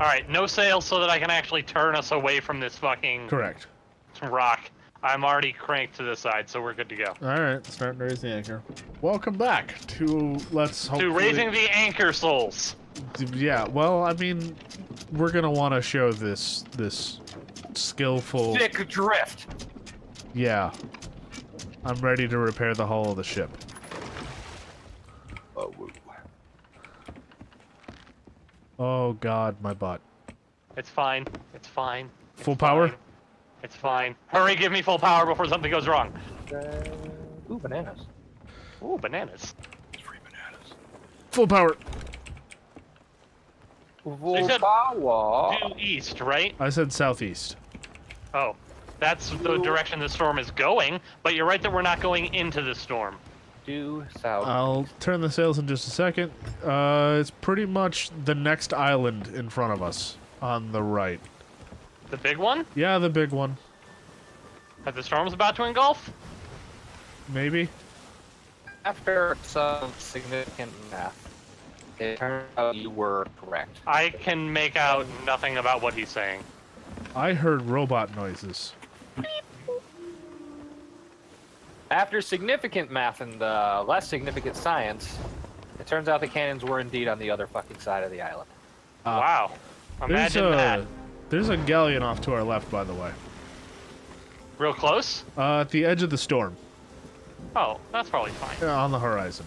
Alright, no sail so that I can actually turn us away from this fucking... Correct. ...rock. I'm already cranked to the side, so we're good to go. Alright, start raising the anchor. Welcome back to... Let's hopefully... To raising the anchor, souls! Yeah, well, I mean... We're gonna want to show this skillful... Sick drift! Yeah. I'm ready to repair the hull of the ship. Oh, whoa. Oh god, my butt. It's fine. It's fine. It's full power? Fine. It's fine. Hurry, give me full power before something goes wrong. Ooh, bananas. Ooh, bananas. Three bananas. Full power. Full power. Due east, right? I said southeast. Oh. That's the direction the storm is going, but you're right that we're not going into the storm. South. I'll turn the sails in just a second. It's pretty much the next island in front of us on the right. The big one? Yeah, the big one. That the storm's about to engulf? Maybe. After some significant math, it turned out you were correct. I can make out nothing about what he's saying. I heard robot noises. After significant math and less significant science, it turns out the cannons were indeed on the other fucking side of the island. Wow. Imagine that. There's a galleon off to our left, by the way. Real close? At the edge of the storm. Oh, that's probably fine. Yeah, on the horizon.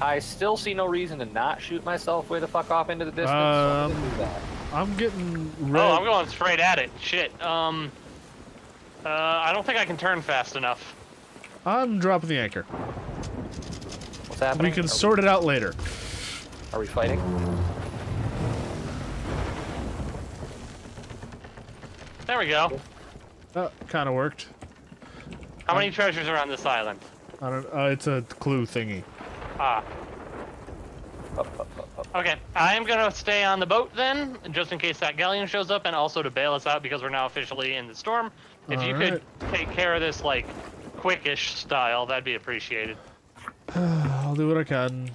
I still see no reason to not shoot myself way the fuck off into the distance. I'm getting red. Oh, I'm going straight at it. Shit. I don't think I can turn fast enough. I'm dropping the anchor. What's happening? We can sort it out later. Are we fighting? There we go. That kind of worked. How many treasures are on this island? I don't. It's a clue thingy. Ah. Okay, I am gonna stay on the boat then, just in case that galleon shows up, and also to bail us out because we're now officially in the storm. If you could take care of this, like, quickish style, that'd be appreciated. I'll do what I can.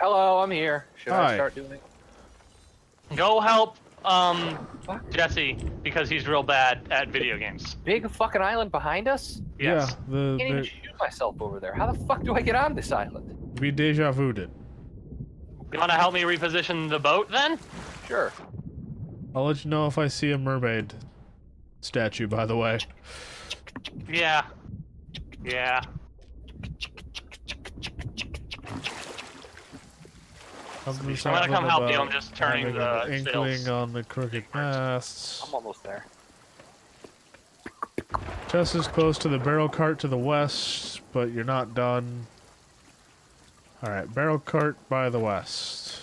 Hello, I'm here. Should I start doing it? Go help Jesse, because he's real bad at video games. Big fucking island behind us? Yes. Yeah, I can't even shoot myself over there. How the fuck do I get on this island? We deja vu'd it. You wanna help me reposition the boat then? Sure. I'll let you know if I see a mermaid statue, by the way. Yeah. Yeah. I'm gonna come help you. I'm just turning the inkling on the crooked masts. I'm almost there. Just as close to the barrel cart to the west, but you're not done. All right, barrel cart by the west.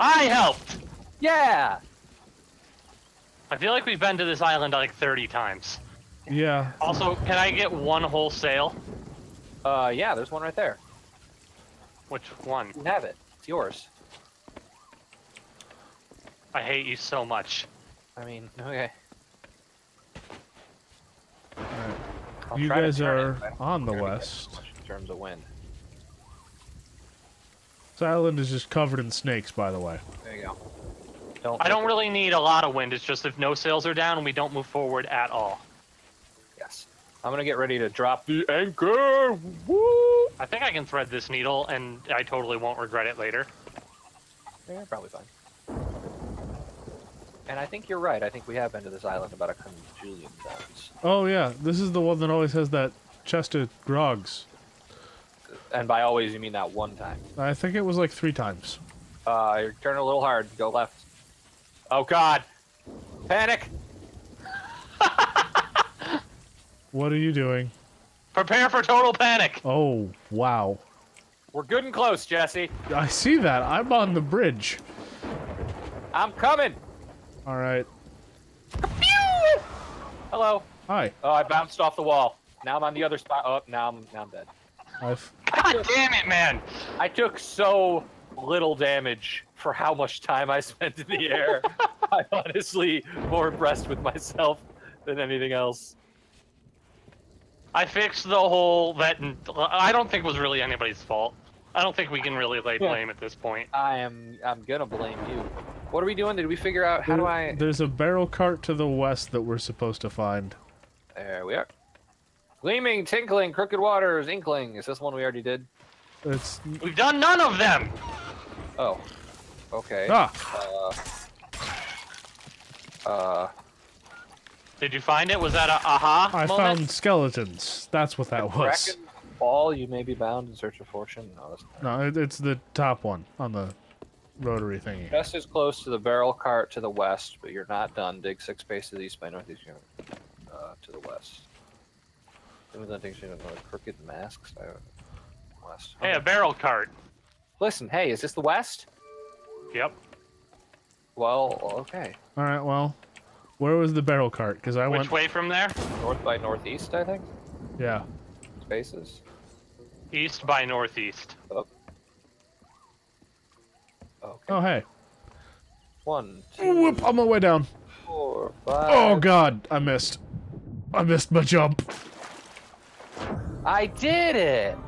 I helped. Yeah. I feel like we've been to this island like 30 times. Yeah. Also, can I get one whole sail? Yeah, there's one right there. Which one? You have it. It's yours. I hate you so much. I mean, okay. All right. You guys are on the west. In terms of wind. This island is just covered in snakes, by the way. There you go. I don't really need a lot of wind, it's just if no sails are down, we don't move forward at all. Yes. I'm gonna get ready to drop the anchor! Woo! I think I can thread this needle, and I totally won't regret it later. Yeah, probably fine. And I think you're right, I think we have been to this island about 100 billion times. Oh yeah, this is the one that always has that chest of grogs. And by always, you mean that one time. I think it was like 3 times. You're turning a little hard, go left. Oh god! Panic! What are you doing? Prepare for total panic! Oh, wow. We're good and close, Jesse. I see that. I'm on the bridge. I'm coming! Alright. Hello. Hi. Oh, I bounced off the wall. Now I'm on the other spot. Oh, now I'm dead. God damn it, man! I took so little damage for how much time I spent in the air. I'm honestly more impressed with myself than anything else. I fixed the hole that I don't think was really anybody's fault. I don't think we can really lay blame at this point. I'm gonna blame you. What are we doing? Did we figure out how There's a barrel cart to the west that we're supposed to find. There we are. Gleaming, Tinkling, Crooked Waters, Inkling. Is this one we already did? It's... We've done none of them! Oh. Okay. Ah. Did you find it? Was that a aha moment? I found skeletons. That's what that was. Ball, you may be bound in search of fortune. No, that's not. No, it's the top one on the rotary thingy. Just as close to the barrel cart to the west, but you're not done. Dig 6 spaces east by northeast to the west. Crooked masks. West. Hey, a barrel cart. Listen, hey, is this the west? Yep. Well, okay. All right, well, where was the barrel cart? Because I went... Which way from there? North by northeast, I think. Yeah. Spaces. East by northeast. Oh. Okay. Oh, hey. 1, 2... Whoop, on my way down. 4, 5... Oh, God, I missed. I missed my jump. I did it!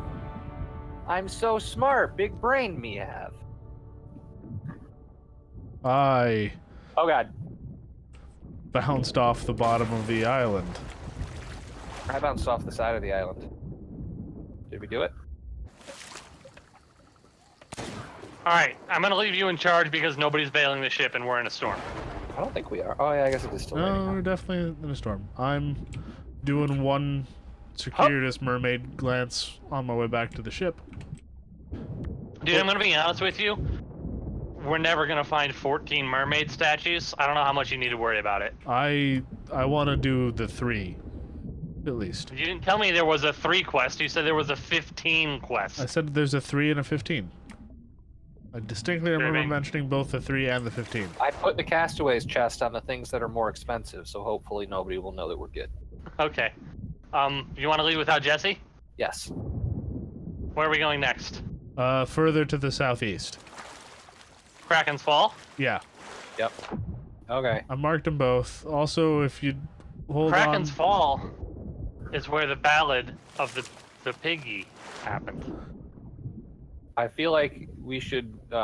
I'm so smart. Big brain me have. I... Oh, God. Bounced off the bottom of the island. I bounced off the side of the island. Did we do it? Alright, I'm gonna leave you in charge because nobody's bailing the ship and we're in a storm. I don't think we are. Oh yeah, I guess it is still raining. No, we're definitely in a storm. I'm doing one circuitous mermaid glance on my way back to the ship. Dude, I'm gonna be honest with you. We're never gonna find 14 mermaid statues. I don't know how much you need to worry about it. I wanna do the 3. At least. You didn't tell me there was a 3 quest, you said there was a 15 quest. I said there's a 3 and a 15. I distinctly remember mentioning both the 3 and the 15. I put the castaways chest on the things that are more expensive, so hopefully nobody will know that we're good. Okay. You want to leave without Jesse? Yes. Where are we going next? Further to the southeast. Kraken's Fall? Yeah. Yep. Okay. I marked them both. Also, if you hold on... Kraken's Fall... is where the ballad of the piggy happened. I feel like we should, do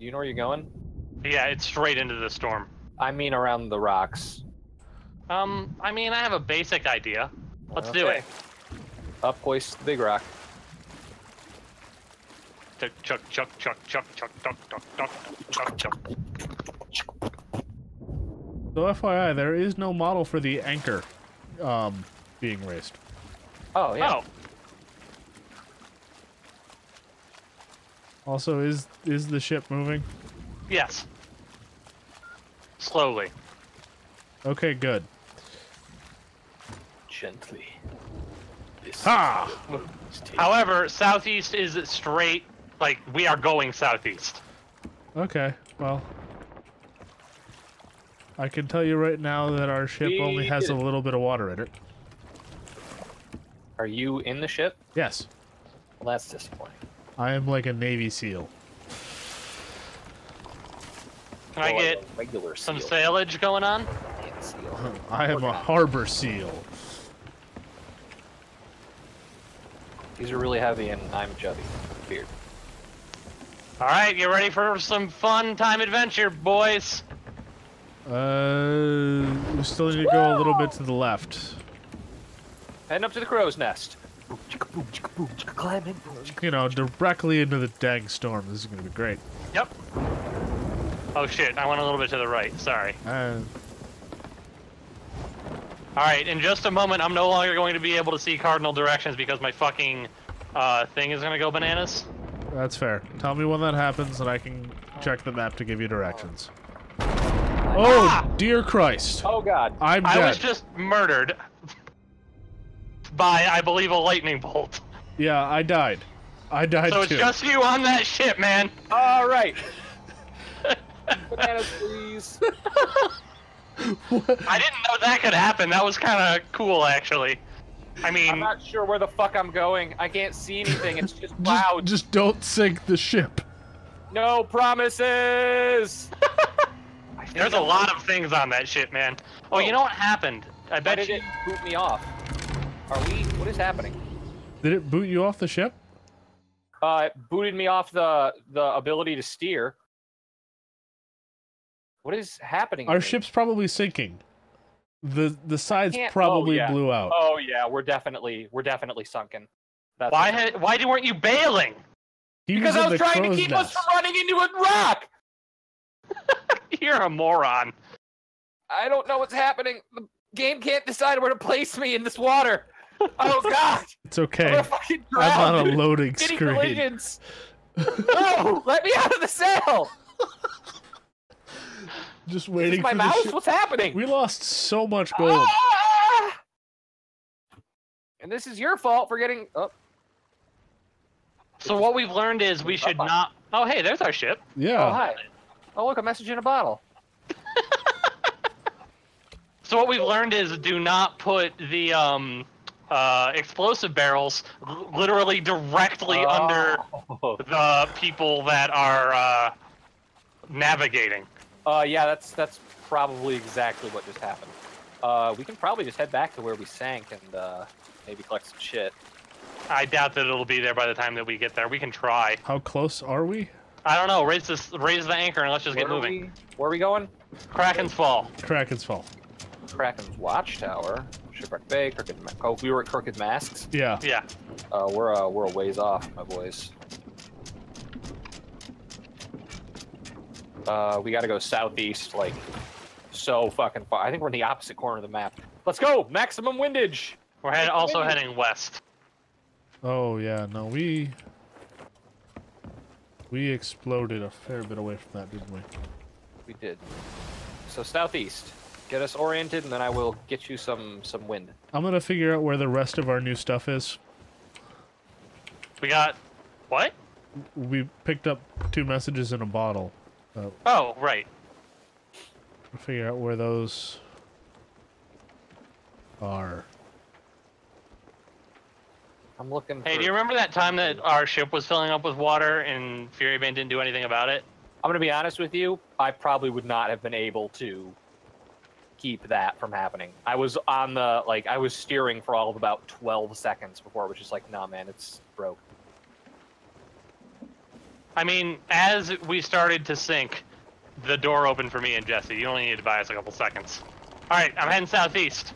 you know where you're going? Yeah, it's straight into the storm. I mean around the rocks. I mean, I have a basic idea. Let's do it. Up hoist the big rock. Chuck, chuck, chuck, chuck, chuck, chuck, chuck, chuck, chuck, chuck, chuck. So FYI, there is no model for the anchor. Being raised. Oh, yeah. Oh. Also, is the ship moving? Yes. Slowly. Okay, good. Gently. Ha! However, southeast is straight, like, we are going southeast. Okay, well... I can tell you right now that our ship only has a little bit of water in it. Are you in the ship? Yes. Well, that's disappointing. I am like a Navy SEAL. Can I get some sailage going on? I am a harbor seal. These are really heavy and I'm chubby. Beard. Alright, you ready for some fun time adventure, boys? We still need to go a little bit to the left. Heading up to the crow's nest. You know, directly into the dang storm. This is going to be great. Yep. Oh shit, I went a little bit to the right. Sorry. Alright, in just a moment, I'm no longer going to be able to see cardinal directions because my fucking thing is going to go bananas. That's fair. Tell me when that happens and I can check the map to give you directions. Oh, dear Christ. Oh, God. I'm dead. I was just murdered. By, I believe, a lightning bolt. Yeah, I died. I died too. So it's just you on that ship, man. All right. Bananas, please. What? I didn't know that could happen. That was kind of cool, actually. I mean... I'm not sure where the fuck I'm going. I can't see anything. It's just clouds. Just don't sink the ship. No promises. There's a lot of things on that ship, man. Oh, you know what happened? I bet you... Why did it boot me off? What is happening? Did it boot you off the ship? It booted me off the ability to steer. What is happening? Our ship's probably sinking. The sides probably blew out. Oh yeah, we're definitely sunken. That's why weren't you bailing? Because I was trying to keep us from running into a rock. You're a moron. I don't know what's happening. The game can't decide where to place me in this water. Oh god. It's okay. I'm on a loading screen. No, let me out of the sail. Just waiting. Is my mouse? What's happening? We lost so much gold. Ah! And this is your fault for getting up. Oh. So what we've learned is we should not. Oh hey, there's our ship. Yeah. Oh hi. Oh look, a message in a bottle. So what we've learned is do not put the explosive barrels literally directly under the people that are navigating. Yeah, that's probably exactly what just happened. We can probably just head back to where we sank and maybe collect some shit. I doubt that it'll be there by the time that we get there. We can try. How close are we? I don't know. Raise the anchor and let's just get moving. Where are we going? Kraken's Fall. Kraken's Fall. Kraken's Watchtower. Shipwreck Bay. Oh, we were at Crooked Masks. Yeah. Yeah. We're a ways off, my boys. We gotta go southeast, like, so fucking far. I think we're in the opposite corner of the map. Let's go! Maximum windage! We're heading west. Oh, yeah, no, we exploded a fair bit away from that, didn't we? We did. So, southeast. Get us oriented, and then I will get you some wind. I'm gonna figure out where the rest of our new stuff is. We got... what? We picked up 2 messages in a bottle. Oh, right. Figure out where those are. I'm looking for... Hey, do you remember that time that our ship was filling up with water and Fury Bane didn't do anything about it? I'm gonna be honest with you, I probably would not have been able to keep that from happening. I was on the, like, I was steering for all of about 12 seconds before it was just like, nah, man, it's broke. I mean, as we started to sink, the door opened for me and Jesse. You only need to buy us a couple seconds. All right, I'm heading southeast.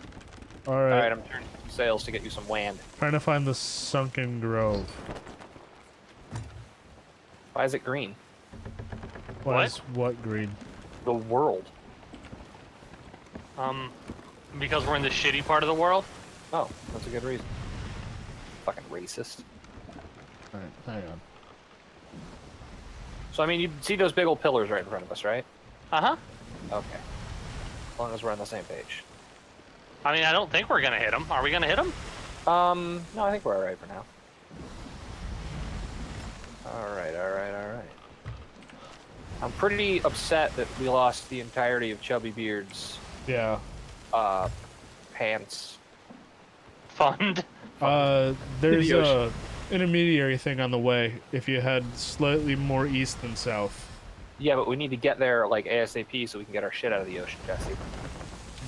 All right. All right, I'm turning some sails to get you some land. Trying to find the sunken grove. Why is it green? Why is what green? The world. Because we're in the shitty part of the world? Oh, that's a good reason. Fucking racist. All right, hang on. So, I mean, you see those big old pillars right in front of us, right? Uh-huh. Okay. As long as we're on the same page. I mean, I don't think we're gonna hit them. Are we gonna hit them? No, I think we're alright for now. Alright, alright, alright. I'm pretty upset that we lost the entirety of Chubby Beard's... yeah. Pants. Fund? There's a... intermediary thing on the way if you head slightly more east than south. Yeah, but we need to get there like ASAP so we can get our shit out of the ocean, Jesse.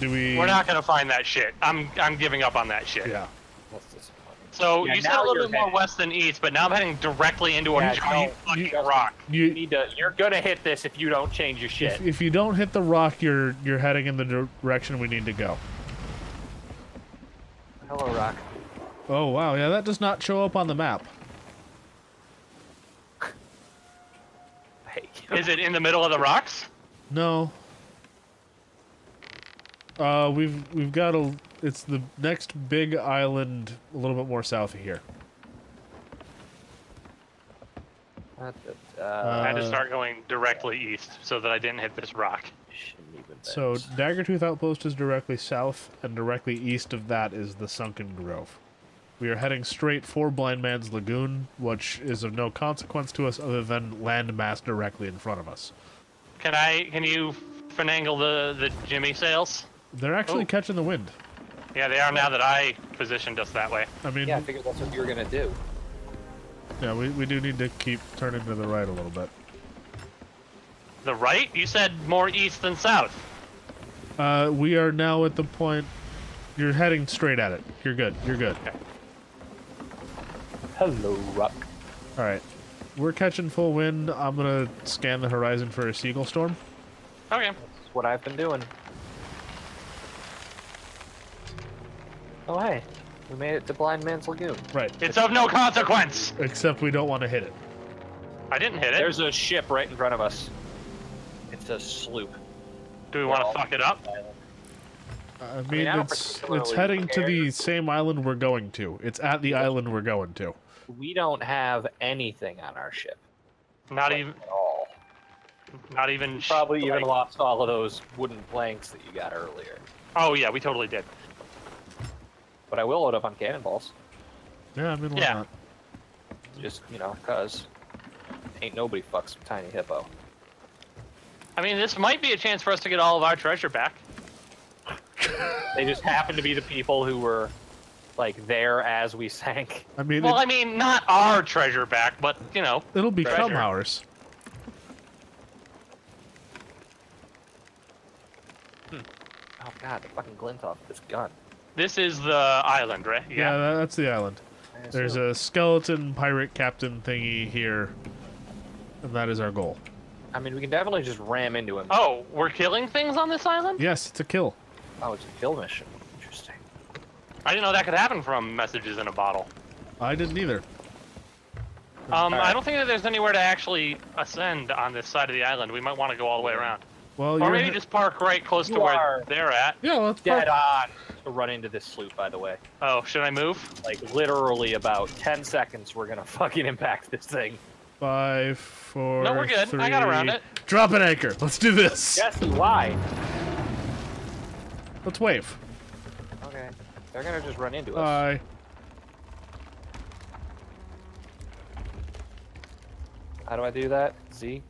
Do we... We're not gonna find that shit. I'm giving up on that shit. Yeah. That's disappointing. So yeah, you said a little bit more west than east, but now I'm heading directly into a giant fucking rock. You need to... you're gonna hit this if you don't change your shit. If you don't hit the rock, you're heading in the direction we need to go. Hello, rock. Oh, wow, yeah, that does not show up on the map. Is it in the middle of the rocks? No. We've got a... it's the next big island a little bit more south of here. I had to start going directly east so that I didn't hit this rock. So, Daggertooth Outpost is directly south, and directly east of that is the Sunken Grove. We are heading straight for Blind Man's Lagoon, which is of no consequence to us other than landmass directly in front of us. Can you finagle the jimmy sails? They're actually catching the wind. Yeah, they are now that I positioned us that way. I mean, yeah, I figured that's what you were gonna do. Yeah, we do need to keep turning to the right a little bit. The right? You said more east than south. We are now at the point... you're heading straight at it. You're good. You're good. Okay. Hello, rock. Alright. We're catching full wind. I'm gonna scan the horizon for a seagull storm. Okay. That's what I've been doing. Oh, hey. We made it to Blind Man's Lagoon. Right. It's of no consequence! Except we don't want to hit it. I didn't hit it. There's a ship right in front of us. It's a sloop. Do we want to fuck it up? I mean it's heading to the same island we're going to. It's at the island we're going to. We don't have anything on our ship. Not like, even... at all. Not even... Probably even lost all of those wooden planks that you got earlier. Oh, yeah, we totally did. But I will load up on cannonballs. Yeah, I mean, why not? Just, you know, cause ain't nobody fucks with Tiny Hippo. I mean, this might be a chance for us to get all of our treasure back. They just happen to be the people who were, like, there as we sank. I mean, well, I mean, not our treasure back, but, you know. It'll become ours. Hmm. Oh, God, the fucking glint off this gun. This is the island, right? Yeah, that's the island. There's a skeleton pirate captain thingy here, and that is our goal. I mean, we can definitely just ram into him. Oh, we're killing things on this island? Yes, it's a kill. Oh, it's a kill mission. Interesting. I didn't know that could happen from messages in a bottle. I didn't either. I don't think that there's anywhere to actually ascend on this side of the island. We might want to go all the way around. Well, or maybe just park right close to where they're at. Yeah, let's park. Dead on. Run into this sloop, by the way. Oh, should I move? Like, literally about 10 seconds, we're gonna fucking impact this thing. 5, 4, no, we're good. 3... I got around it. Drop an anchor. Let's do this. Jesse, why? Let's wave. Okay. They're gonna just run into us. Bye. How do I do that? Z?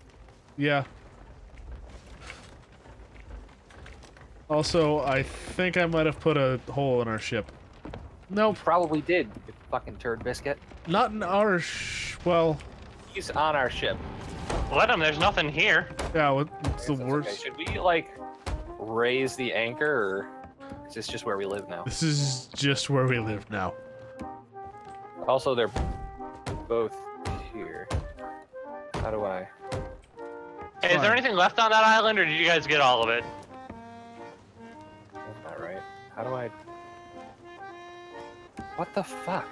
Yeah. Also, I think I might have put a hole in our ship. Nope. Probably did, you fucking turd biscuit. Not in our well... He's on our ship. Let him, there's nothing here. Yeah, what's the worst? Okay. Should we, like, raise the anchor, or is this just where we live now? This is just where we live now. Also, they're both here. How do I... Hey, is there anything left on that island, or did you guys get all of it? How do I... What the fuck?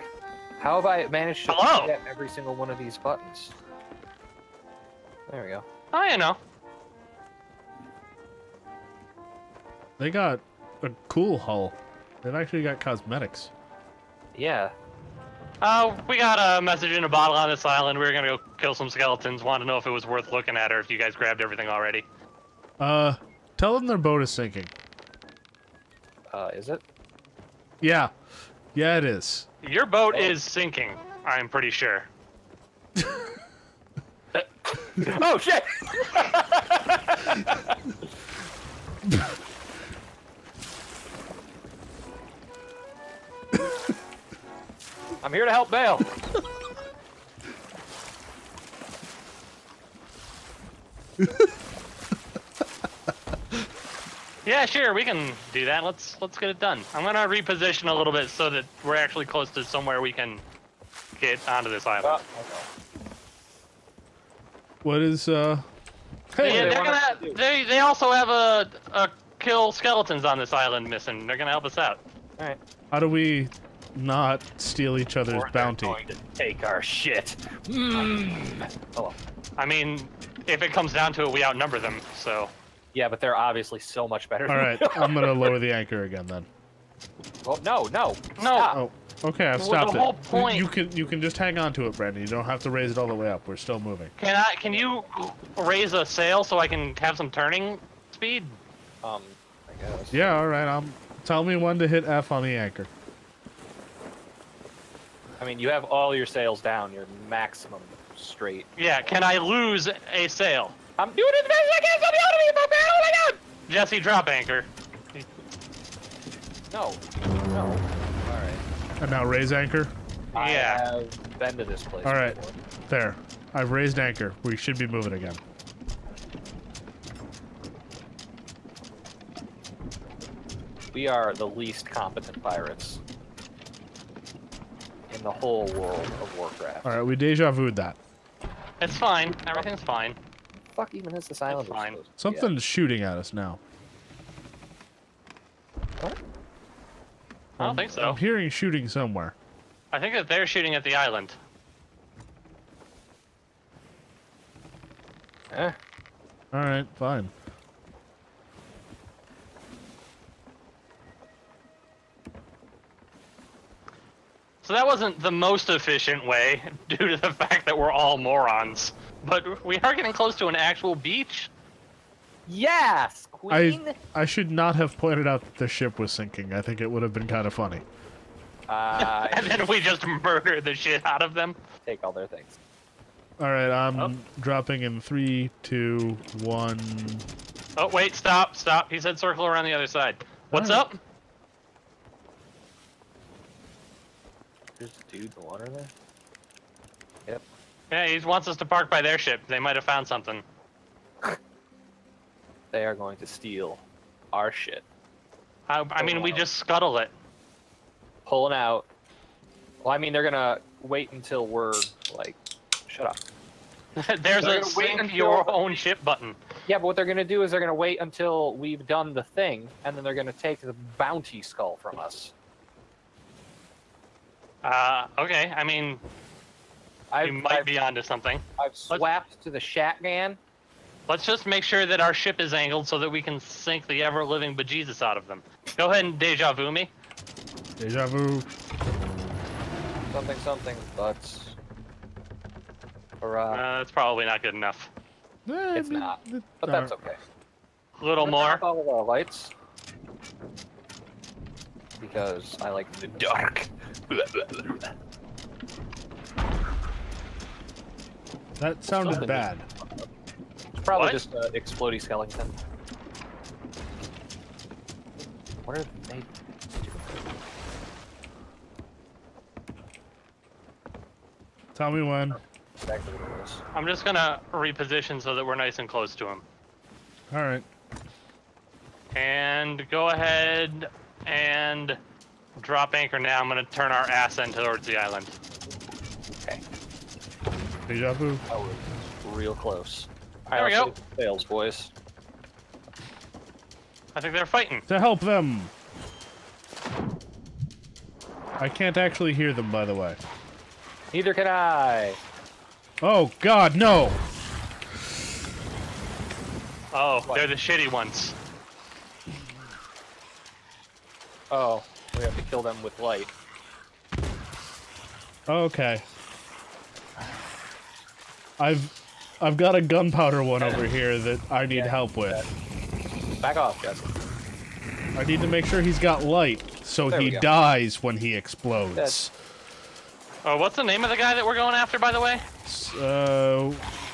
How have I managed to get every single one of these buttons? There we go. Oh, you know. They got a cool hull. They've actually got cosmetics. Yeah. We got a message in a bottle on this island. We were gonna go kill some skeletons. Wanted to know if it was worth looking at or if you guys grabbed everything already. Tell them their boat is sinking. Is it? Yeah. Yeah, it is. Your boat is sinking, I'm pretty sure. Oh, shit! I'm here to help bail. Yeah, sure, we can do that. Let's get it done. I'm gonna reposition a little bit so that we're actually close to somewhere we can get onto this island. Okay. What is hey, yeah, they also have a kill skeletons on this island missing. They're gonna help us out. All right. How do we not steal each other's bounty? We're going to take our shit. Hello. I mean, if it comes down to it, we outnumber them, so. Yeah, but they're obviously so much better than me. Alright, I'm gonna lower the anchor again then. Well, no. Oh, okay, I've stopped it. The whole point... You can just hang on to it, Brandon. You don't have to raise it all the way up. We're still moving. Can you raise a sail so I can have some turning speed? I guess. Yeah, alright, tell me when to hit F on the anchor. I mean, you have all your sails down, your maximum straight. Yeah, can I lose a sail? I'm doing it as best I can, so the enemy is my bad, oh my god! Jesse, drop anchor. No. Alright. And now raise anchor? Yeah. I have been to this place before. There. I've raised anchor. We should be moving again. We are the least competent pirates in in the whole world of Warcraft. All right, we deja vu'd that. It's fine. Everything's fine. Fuck, even has the silence. Fine. Something's shooting at us now. What? I don't think so. I'm hearing shooting somewhere. I think that they're shooting at the island. Eh. All right, fine. So that wasn't the most efficient way, due to the fact that we're all morons. But we are getting close to an actual beach. Yes, Queen! I should not have pointed out that the ship was sinking. I think it would have been kind of funny. And then we just murder the shit out of them. Take all their things. Alright, I'm dropping in 3, 2, 1... Oh, wait, stop, stop. He said circle around the other side. What's up? There's dudes in the water there? Yep. Yeah, he wants us to park by their ship. They might have found something. They are going to steal our shit. I mean, we just scuttle it. Pulling out. Well, I mean, they're gonna wait until we're, like, shut up. There's a sink your own ship button. Yeah, but what they're gonna do is they're gonna wait until we've done the thing, and then they're gonna take the bounty skull from us. Okay, I mean, you might be onto something. I've swapped to the shotgun. Let's just make sure that our ship is angled so that we can sink the ever-living bejesus out of them. Go ahead and deja vu me. Deja vu. Something, something, butts. Hurrah. That's probably not good enough. It's not, but that's okay. A little more. Follow our lights. Because I like the dark. That sounded bad. It's probably just an explodey skeleton. What are they doing? Tell me when. I'm just gonna reposition so that we're nice and close to him. Alright. And go ahead and drop anchor now. I'm gonna turn our ass end towards the island. Okay. Deja vu. Oh, real close. There we go. Fails, boys. I think they're fighting. To help them. I can't actually hear them, by the way. Neither can I. Oh, God, no. Oh, they're the shitty ones. Oh, we have to kill them with light. Okay. I've got a gunpowder one over here that I need help with. Back off, Jesse. I need to make sure he's got light so he dies when he explodes. Oh, what's the name of the guy that we're going after, by the way?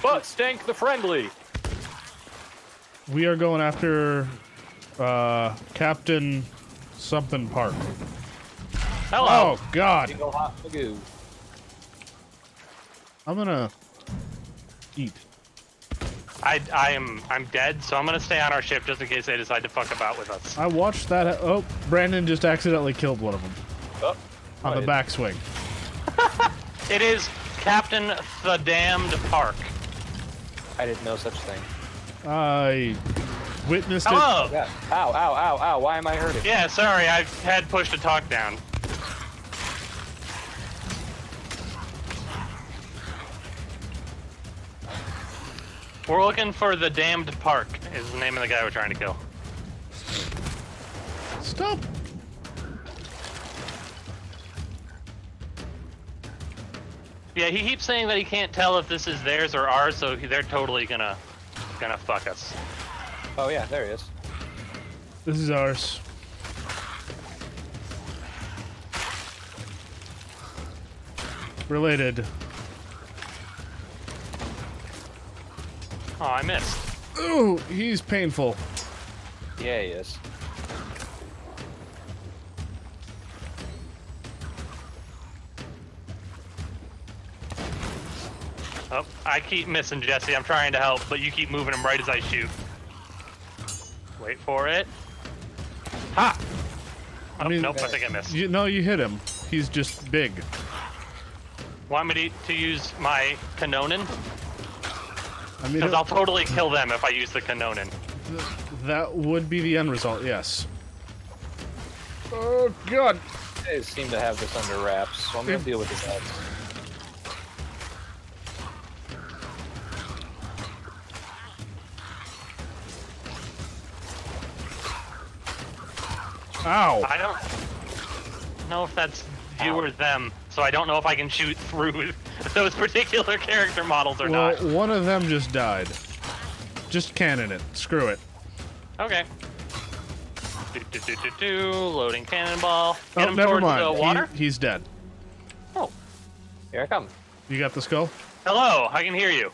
Butt Stank the Friendly! We are going after... Captain... something Park. Hello! Oh, God! I'm gonna... eat. I'm dead, so I'm gonna stay on our ship just in case they decide to fuck about with us. I watched that... Oh, Brandon just accidentally killed one of them. Oh. On the backswing. It is Captain the Damned Park. I didn't know such thing. I witnessed it. Yeah. Ow, ow, ow, ow. Why am I hurting? Yeah, sorry. I had pushed a talk down. We're looking for the Damned Park is the name of the guy we're trying to kill. Stop. Yeah, he keeps saying that he can't tell if this is theirs or ours, so they're totally gonna fuck us. Oh yeah, there he is. This is ours. Related. Oh, I missed. Ooh, he's painful. Yeah, he is. Oh, I keep missing, Jesse. I'm trying to help, but you keep moving him right as I shoot. Wait for it. Ha! Oh, I mean, nope, I think I missed. No, you hit him. He's just big. Want me to use my Kanonin? I mean, because I'll totally kill them if I use the Kanonin. That would be the end result, yes. Oh god! They seem to have this under wraps, so I'm gonna deal with this out. Ow! I don't know if that's you or them, so I don't know if I can shoot through those particular character models or not. Well, one of them just died. Just cannon it. Screw it. Okay. Loading cannonball. Get him never mind. The water. He's dead. Oh. Here I come. You got the skull? Hello, I can hear you.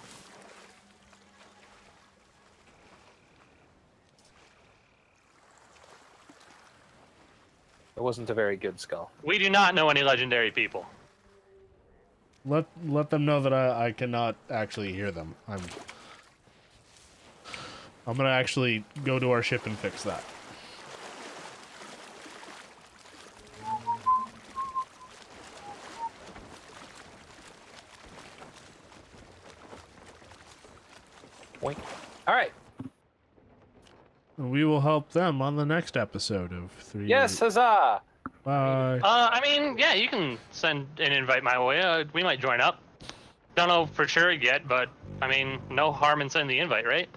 It wasn't a very good skull. We do not know any legendary people. Let them know that I cannot actually hear them. I'm gonna actually go to our ship and fix that. All right. We will help them on the next episode of 3. Yes, huzzah! Bye. I mean, yeah, you can send an invite my way. We might join up. Don't know for sure yet, but I mean, no harm in sending the invite, right?